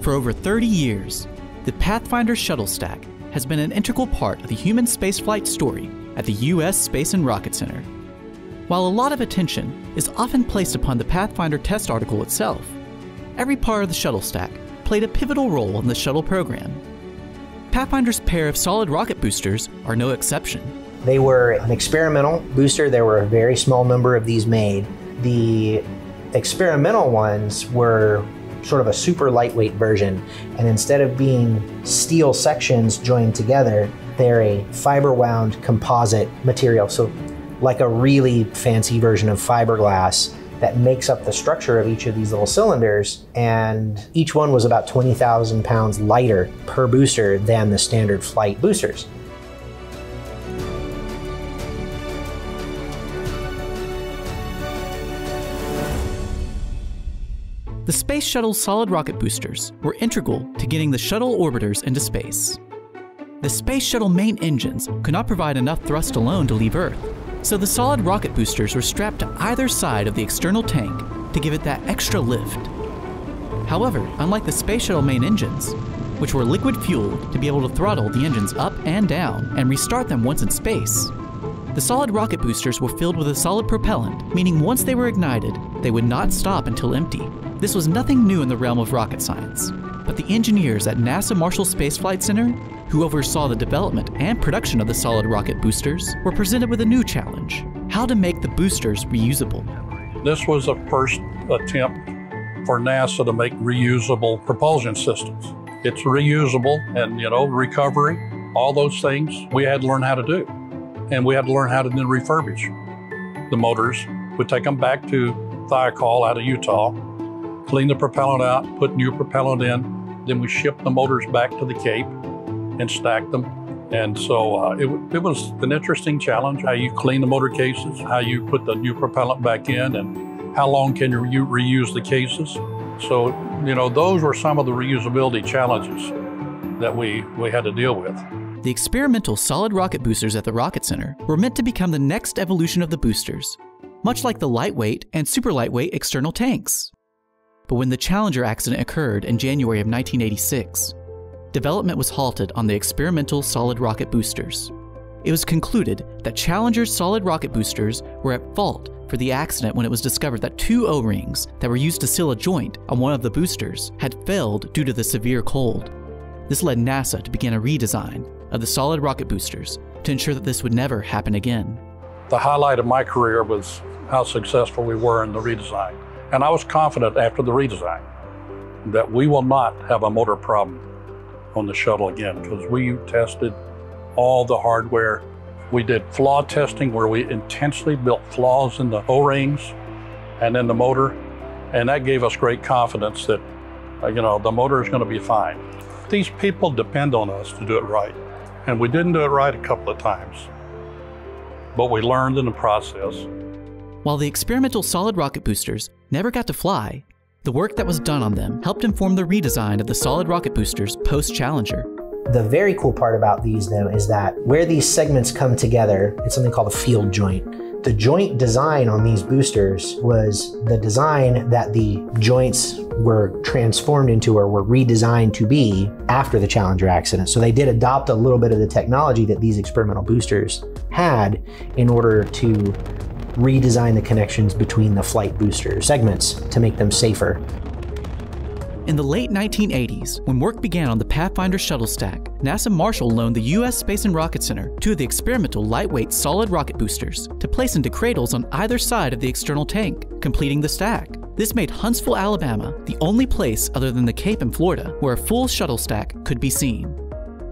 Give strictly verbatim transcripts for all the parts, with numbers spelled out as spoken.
For over thirty years, the Pathfinder shuttle stack has been an integral part of the human spaceflight story at the U S Space and Rocket Center. While a lot of attention is often placed upon the Pathfinder test article itself, every part of the shuttle stack played a pivotal role in the shuttle program. Pathfinder's pair of solid rocket boosters are no exception. They were an experimental booster. There were a very small number of these made. The experimental ones were sort of a super lightweight version, and instead of being steel sections joined together, they're a fiber wound composite material. So like a really fancy version of fiberglass that makes up the structure of each of these little cylinders, and each one was about twenty thousand pounds lighter per booster than the standard flight boosters. The Space Shuttle's solid rocket boosters were integral to getting the shuttle orbiters into space. The Space Shuttle main engines could not provide enough thrust alone to leave Earth, so the solid rocket boosters were strapped to either side of the external tank to give it that extra lift. However, unlike the Space Shuttle main engines, which were liquid-fueled to be able to throttle the engines up and down and restart them once in space, the solid rocket boosters were filled with a solid propellant, meaning once they were ignited, they would not stop until empty. This was nothing new in the realm of rocket science, but the engineers at NASA Marshall Space Flight Center, who oversaw the development and production of the solid rocket boosters, were presented with a new challenge: how to make the boosters reusable. This was a first attempt for NASA to make reusable propulsion systems. It's reusable, and you know, recovery, all those things we had to learn how to do. And we had to learn how to then refurbish the motors. We take them back to Thiokol out of Utah, clean the propellant out, put new propellant in, then we ship the motors back to the Cape and stack them. And so uh, it, it was an interesting challenge, how you clean the motor cases, how you put the new propellant back in, and how long can you re reuse the cases. So, you know, those were some of the reusability challenges that we, we had to deal with. The experimental solid rocket boosters at the Rocket Center were meant to become the next evolution of the boosters, much like the lightweight and super lightweight external tanks. But when the Challenger accident occurred in January of nineteen eighty-six, development was halted on the experimental solid rocket boosters. It was concluded that Challenger's solid rocket boosters were at fault for the accident when it was discovered that two O-rings that were used to seal a joint on one of the boosters had failed due to the severe cold. This led NASA to begin a redesign of the solid rocket boosters to ensure that this would never happen again. The highlight of my career was how successful we were in the redesign. And I was confident after the redesign that we will not have a motor problem on the shuttle again, because we tested all the hardware. We did flaw testing where we intensely built flaws in the O-rings and in the motor. And that gave us great confidence that, you know, the motor is going to be fine. These people depend on us to do it right. And we didn't do it right a couple of times, but we learned in the process. While the experimental solid rocket boosters never got to fly, the work that was done on them helped inform the redesign of the solid rocket boosters post-Challenger. The very cool part about these, though, is that where these segments come together, it's something called a field joint. The joint design on these boosters was the design that the joints were transformed into or were redesigned to be after the Challenger accident. So they did adopt a little bit of the technology that these experimental boosters had in order to redesign the connections between the flight booster segments to make them safer. In the late nineteen eighties, when work began on the Pathfinder shuttle stack, NASA Marshall loaned the U S Space and Rocket Center two of the experimental lightweight solid rocket boosters to place into cradles on either side of the external tank, completing the stack. This made Huntsville, Alabama, the only place other than the Cape and Florida where a full shuttle stack could be seen.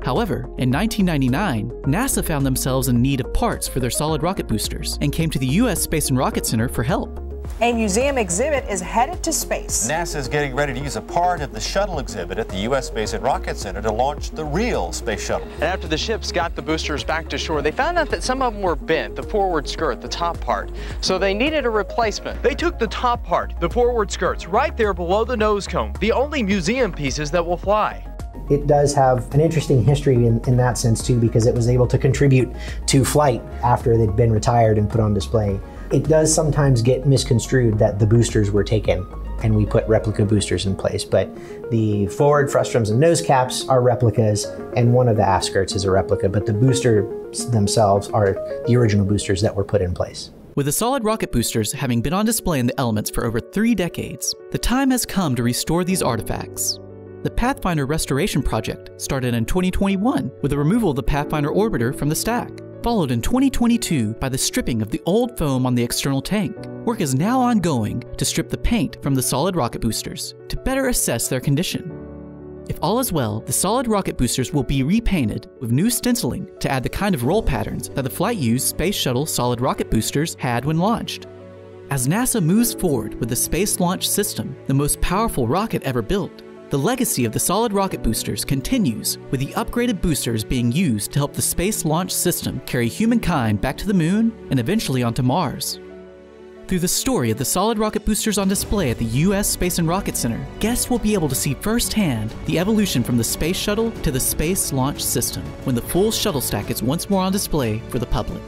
However, in nineteen ninety-nine, NASA found themselves in need of parts for their solid rocket boosters and came to the U S Space and Rocket Center for help. A museum exhibit is headed to space. NASA is getting ready to use a part of the shuttle exhibit at the U S Space and Rocket Center to launch the real space shuttle. And after the ships got the boosters back to shore, they found out that some of them were bent, the forward skirt, the top part. So they needed a replacement. They took the top part, the forward skirts, right there below the nose cone, the only museum pieces that will fly. It does have an interesting history in, in that sense too, because it was able to contribute to flight after they'd been retired and put on display. It does sometimes get misconstrued that the boosters were taken. and we put replica boosters in place. But the forward frustrums and nose caps are replicas, and one of the aft skirts is a replica, but the boosters themselves are the original boosters that were put in place. With the solid rocket boosters having been on display in the elements for over three decades, the time has come to restore these artifacts. The Pathfinder Restoration Project started in twenty twenty-one with the removal of the Pathfinder orbiter from the stack, followed in twenty twenty-two by the stripping of the old foam on the external tank. Work is now ongoing to strip the paint from the solid rocket boosters to better assess their condition. If all is well, the solid rocket boosters will be repainted with new stenciling to add the kind of roll patterns that the flight-used Space Shuttle solid rocket boosters had when launched. As NASA moves forward with the Space Launch System, the most powerful rocket ever built, the legacy of the solid rocket boosters continues, with the upgraded boosters being used to help the Space Launch System carry humankind back to the moon and eventually onto Mars. Through the story of the solid rocket boosters on display at the U S Space and Rocket Center, guests will be able to see firsthand the evolution from the space shuttle to the Space Launch System when the full shuttle stack is once more on display for the public.